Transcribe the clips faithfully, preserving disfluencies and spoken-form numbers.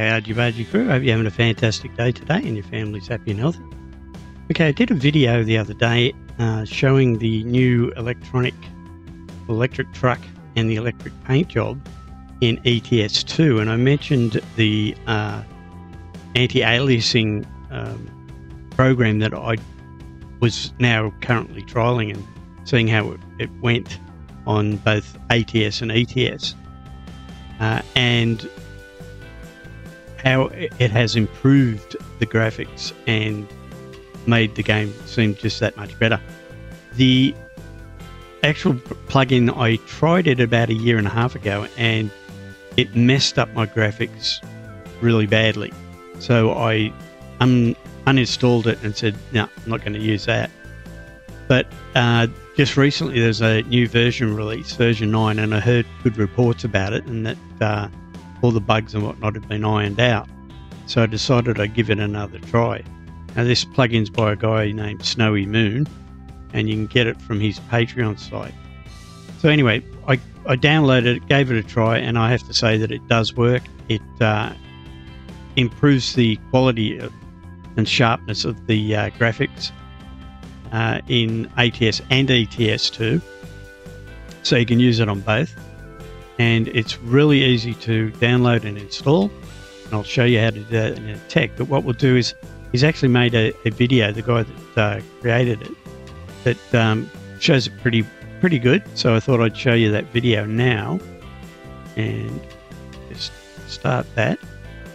G'day R G Bargy crew, hope you're having a fantastic day today and your family's happy and healthy. Okay, I did a video the other day uh, showing the new electronic, electric truck and the electric paint job in E T S two, and I mentioned the uh, anti-aliasing um, program that I was now currently trialing and seeing how it, it went on both A T S and E T S, uh, and how it has improved the graphics and made the game seem just that much better. The actual plugin, I tried it about a year and a half ago and it messed up my graphics really badly. So I un uninstalled it and said, no, I'm not going to use that. But uh, just recently there's a new version release, version nine, and I heard good reports about it and that uh, all the bugs and whatnot had been ironed out. So I decided I'd give it another try. Now this plugin's by a guy named Snowy Moon, and you can get it from his Patreon site. So anyway, I, I downloaded it, gave it a try, and I have to say that it does work. It uh, improves the quality of, and sharpness of the uh, graphics uh, in A T S and E T S two. So you can use it on both. And it's really easy to download and install, and I'll show you how to do that in a tech. But what we'll do is, he's actually made a, a video, the guy that uh, created it, that um, shows it pretty pretty good. So I thought I'd show you that video now, and just start that.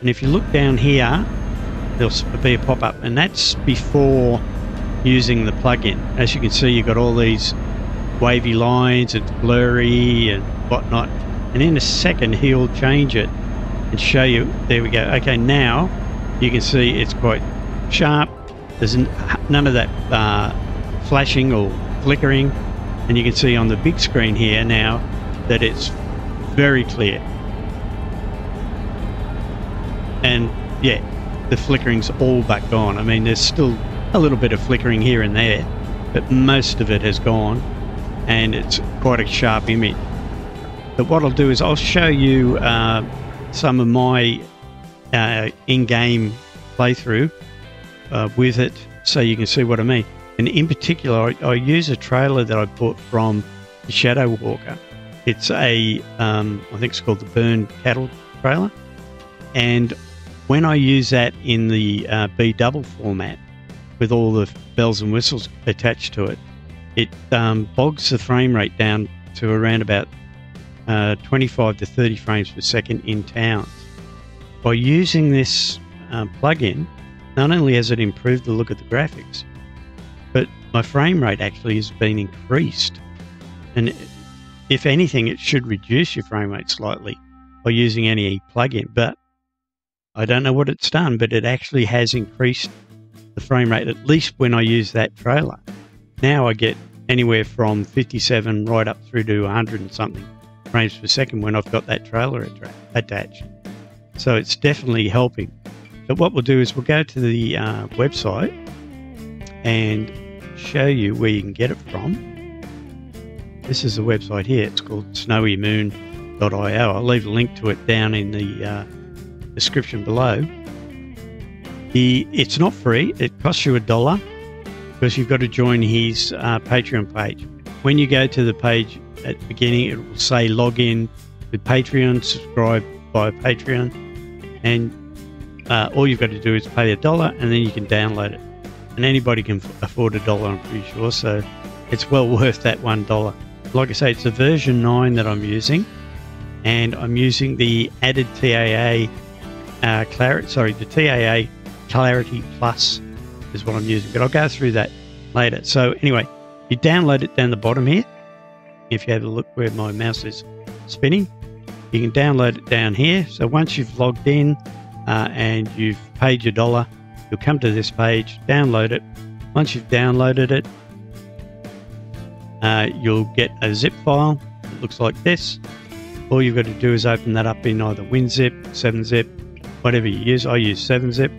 And if you look down here, there'll be a pop-up, and that's before using the plugin. As you can see, you've got all these wavy lines, it's blurry and whatnot. And in a second, he'll change it and show you. There we go. Okay, now you can see it's quite sharp. There's none of that uh, flashing or flickering. And you can see on the big screen here now that it's very clear. And yeah, the flickering's all but gone. I mean, there's still a little bit of flickering here and there, but most of it has gone, and it's quite a sharp image. But what I'll do is I'll show you uh, some of my uh, in-game playthrough uh, with it, so you can see what I mean. And in particular, I, I use a trailer that I bought from Shadow Walker. It's a, um, I think it's called the Byrne cattle trailer. And when I use that in the uh, B double format with all the bells and whistles attached to it, it um, bogs the frame rate down to around about Uh, twenty-five to thirty frames per second in towns. By using this uh, plugin, not only has it improved the look of the graphics, but my frame rate actually has been increased. And if anything, it should reduce your frame rate slightly by using any plugin, but I don't know what it's done, but it actually has increased the frame rate, at least when I use that trailer. Now I get anywhere from fifty-seven right up through to a hundred and something frames per second when I've got that trailer attached. So it's definitely helping. But what we'll do is we'll go to the uh, website and show you where you can get it from. This is the website here. It's called snowy moon dot i o. I'll leave a link to it down in the uh, description below. The, it's not free. It costs you a dollar because you've got to join his uh, Patreon page. When you go to the page at the beginning, it will say log in with Patreon, subscribe by Patreon, and uh, all you've got to do is pay a dollar and then you can download it. And anybody can afford a dollar, I'm pretty sure, so it's well worth that one dollar. Like I say, it's a version nine that I'm using, and I'm using the added T A A uh, clarity, sorry, the T A A Clarity Plus is what I'm using, but I'll go through that later. So anyway, you download it down the bottom here. If you have a look where my mouse is spinning, you can download it down here. So once you've logged in uh, and you've paid your dollar, you'll come to this page, download it. Once you've downloaded it, uh, you'll get a zip file that looks like this. All you've got to do is open that up in either WinZip, seven zip, whatever you use. I use seven zip,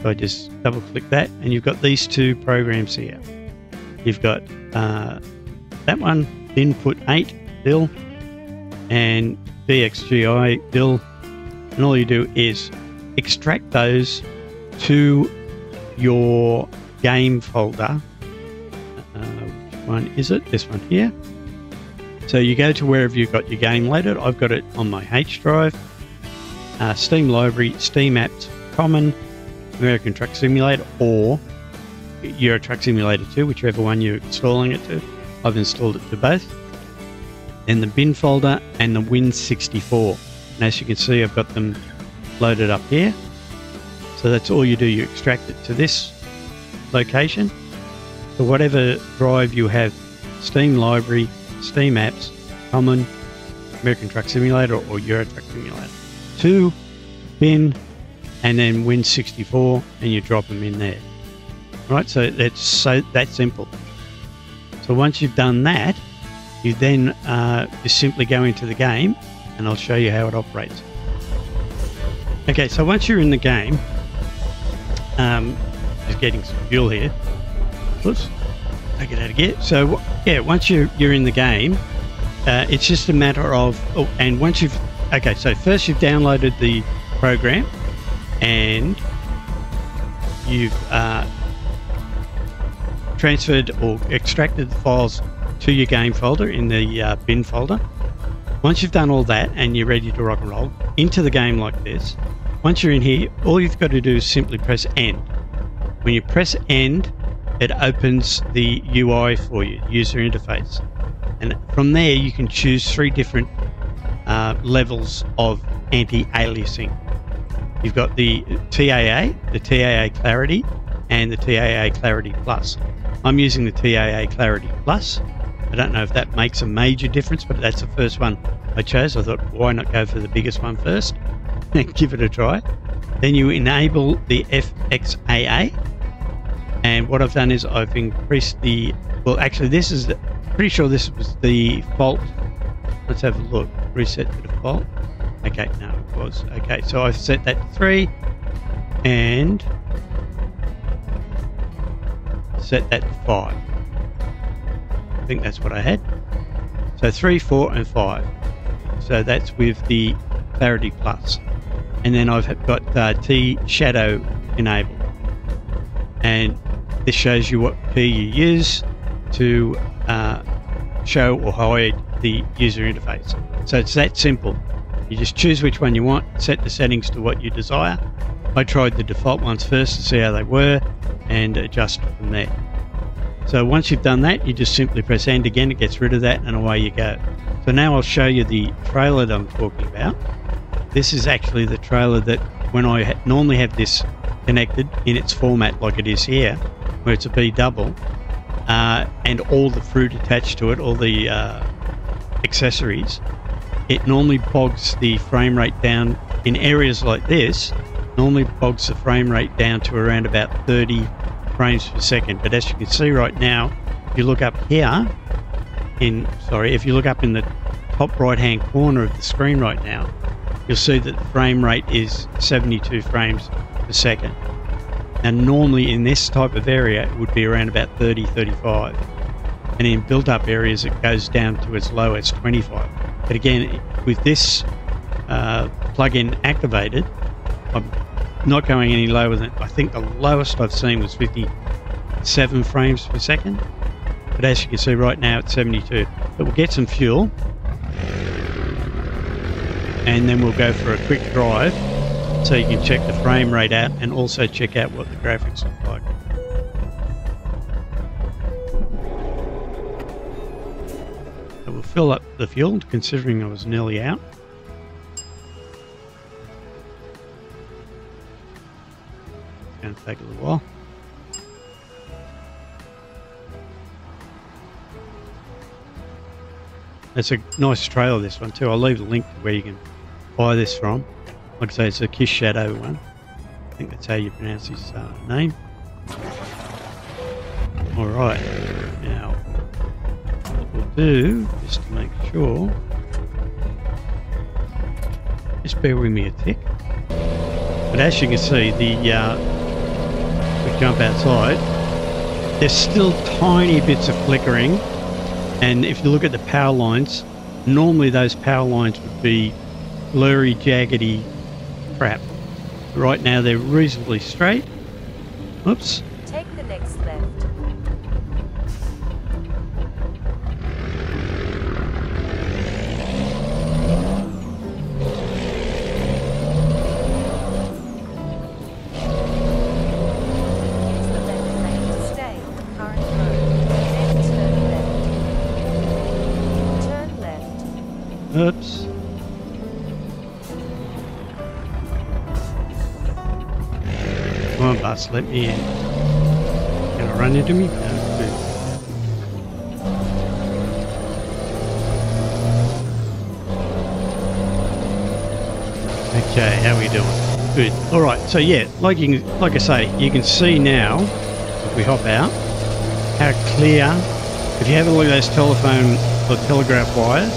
so I just double click that, and you've got these two programs here. You've got uh, that one, input eight, bill, and D X G I, bill, and all you do is extract those to your game folder. Uh, which one is it? This one here. So you go to wherever you've got your game loaded. I've got it on my H drive. Uh, Steam Library, Steam Apps, Common, American Truck Simulator, or Euro Truck Simulator two, whichever one you're installing it to. I've installed it to both. Then the bin folder and the Win sixty-four. And as you can see, I've got them loaded up here. So that's all you do. You extract it to this location. So whatever drive you have, Steam Library, Steam Apps, Common, American Truck Simulator, or Euro Truck Simulator two, bin, and then Win sixty-four, and you drop them in there. Right, so that's so that simple. So once you've done that, you then uh, just simply go into the game, and I'll show you how it operates. Okay, so once you're in the game, um, just getting some fuel here. Oops, take it out of gear. So yeah, once you're you're in the game, uh, it's just a matter of. Oh, and once you've okay, so first you've downloaded the program, and you've. Uh, transferred or extracted the files to your game folder in the uh, bin folder. Once you've done all that and you're ready to rock and roll into the game like this, once you're in here, all you've got to do is simply press end. When you press end, it opens the U I for you, user interface. And from there, you can choose three different uh, levels of anti-aliasing. You've got the T A A, the T A A Clarity, and the T A A Clarity Plus. I'm using the T A A Clarity Plus. I don't know if that makes a major difference, but that's the first one I chose. I thought, why not go for the biggest one first and give it a try. Then you enable the F X A A. And what I've done is I've increased the, well, actually this is, the, pretty sure this was the default. Let's have a look, reset the default. Okay, no, it was. Okay, so I've set that to three and set that to five. I think that's what I had. So three, four, and five. So that's with the Clarity Plus. And then I've got uh, T Shadow enabled. And this shows you what key you use to uh, show or hide the user interface. So it's that simple. You just choose which one you want, set the settings to what you desire. I tried the default ones first to see how they were and adjust from there. So once you've done that, you just simply press end again, it gets rid of that, and away you go. So now I'll show you the trailer that I'm talking about. This is actually the trailer that when I ha normally have this connected in its format like it is here, where it's a B double, uh, and all the fruit attached to it, all the uh, accessories, it normally bogs the frame rate down in areas like this. Normally bogs the frame rate down to around about thirty frames per second, but as you can see right now, if you look up here in sorry if you look up in the top right hand corner of the screen right now, you'll see that the frame rate is seventy-two frames per second. And normally in this type of area it would be around about thirty, thirty-five, and in built up areas it goes down to as low as twenty-five. But again, with this uh, plugin activated, I'm not going any lower than, I think the lowest I've seen was fifty-seven frames per second, but as you can see right now it's seventy-two. But we'll get some fuel and then we'll go for a quick drive so you can check the frame rate out and also check out what the graphics look like. So we'll fill up the fuel, considering I was nearly out. Take a little while. It's a nice trailer, this one too. I'll leave a link to where you can buy this from. Like I say, it's a Kiss Shadow one. I think that's how you pronounce his uh, name. All right. Now, what we'll do, just to make sure, just bear with me a tick. But as you can see, the uh, we jump outside, there's still tiny bits of flickering, and if you look at the power lines, normally those power lines would be blurry, jaggedy crap, right now they're reasonably straight. Whoops. Take the next left. Oops. Come on, bus, let me in. Gonna run into me? Okay, how are we doing? Good. Alright, so yeah, like you can, like I say, you can see now, if we hop out, how clear, if you have a look at those telephone or telegraph wires,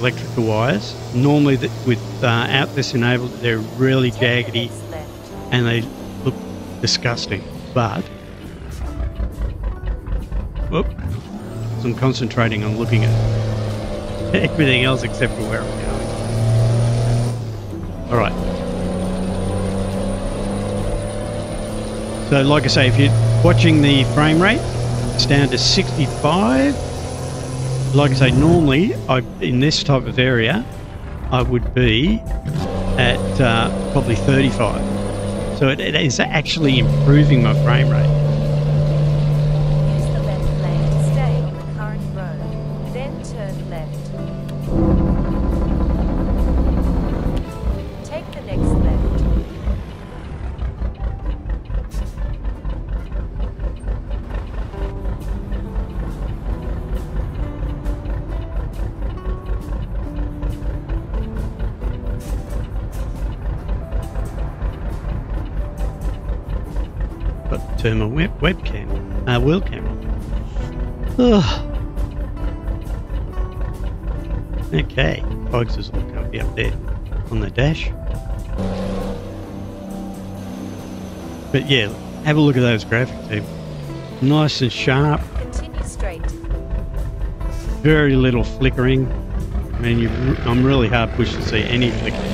electrical wires, normally that without uh, this enabled they're really jaggedy and they look disgusting, but whoop, I'm concentrating on looking at everything else except for where I'm going. Alright, so like I say, if you're watching the frame rate, it's down to sixty-five. Like I say, normally, I, in this type of area, I would be at uh, probably thirty-five. So it, it is actually improving my frame rate. Use the left lane to stay on the current road, then turn left. Take the next turn my web webcam, uh, wheel camera. Oh. Okay, Bikes is looking up, up there on the dash. But yeah, have a look at those graphics, too. Nice and sharp. Continue straight. Very little flickering. I mean, you, I'm really hard pushed to see any flickering.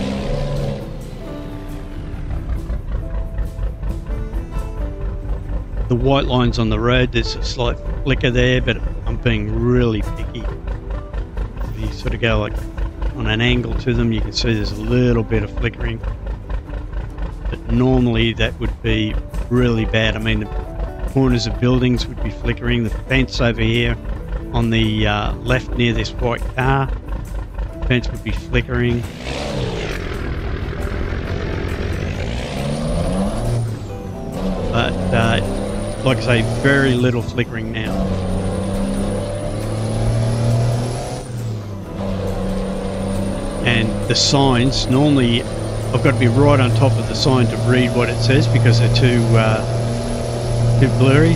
The white lines on the road, there's a slight flicker there, but I'm being really picky. If you sort of go like on an angle to them, you can see there's a little bit of flickering. But normally that would be really bad. I mean, the corners of buildings would be flickering. The fence over here on the uh, left near this white car, the fence would be flickering. But uh, like I say, very little flickering now. And the signs, normally I've got to be right on top of the sign to read what it says because they're too uh, too blurry.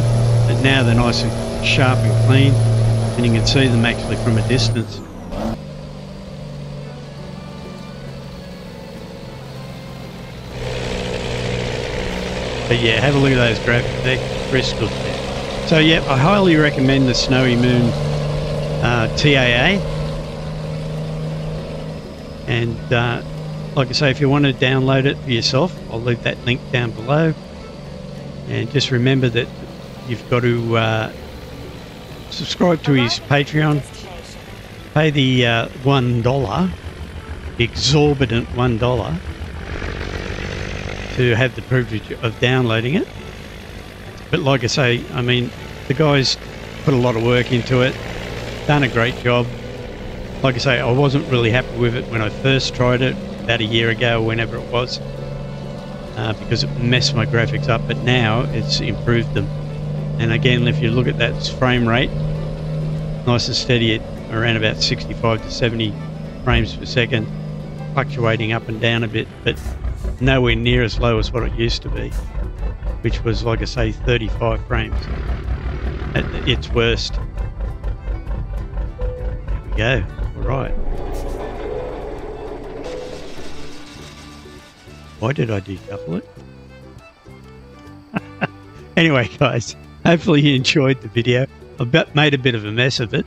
But now they're nice and sharp and clean, and you can see them actually from a distance. But yeah, have a look at those graphics, they're crystal clear. So yeah, I highly recommend the Snowy Moon uh, T A A. And uh, like I say, if you want to download it for yourself, I'll leave that link down below. And just remember that you've got to uh, subscribe to his Patreon, pay the uh, one dollar, the exorbitant one dollar. To have the privilege of downloading it. But like I say, I mean, the guys put a lot of work into it, done a great job. Like I say, I wasn't really happy with it when I first tried it about a year ago, whenever it was, uh, because it messed my graphics up, but now it's improved them. And again, if you look at that frame rate, nice and steady at around about sixty-five to seventy frames per second, fluctuating up and down a bit, but nowhere near as low as what it used to be, which was, like I say, thirty-five frames at its worst. There we go. All right. Why did I decouple it? Anyway, guys, hopefully you enjoyed the video. I've made a bit of a mess of it,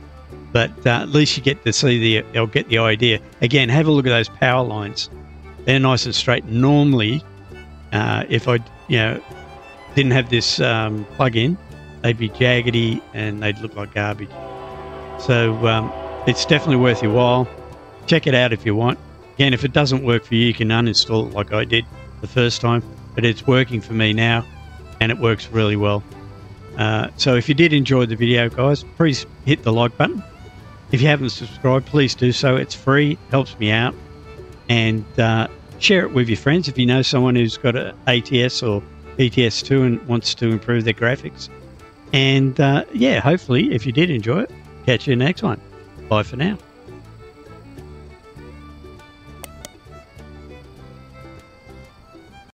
but uh, at least you get to see the, you'll get the idea. Again, have a look at those power lines. they're nice and straight. Normally, uh, if I you know didn't have this um, plug-in, they'd be jaggedy and they'd look like garbage. So um, it's definitely worth your while. Check it out if you want. Again, if it doesn't work for you, you can uninstall it like I did the first time, but it's working for me now and it works really well. Uh, so if you did enjoy the video, guys, please hit the like button. If you haven't subscribed, please do so. It's free, helps me out. And uh, share it with your friends. If you know someone who's got an A T S or E T S two and wants to improve their graphics. And uh, yeah, hopefully, if you did enjoy it, catch you next one. Bye for now.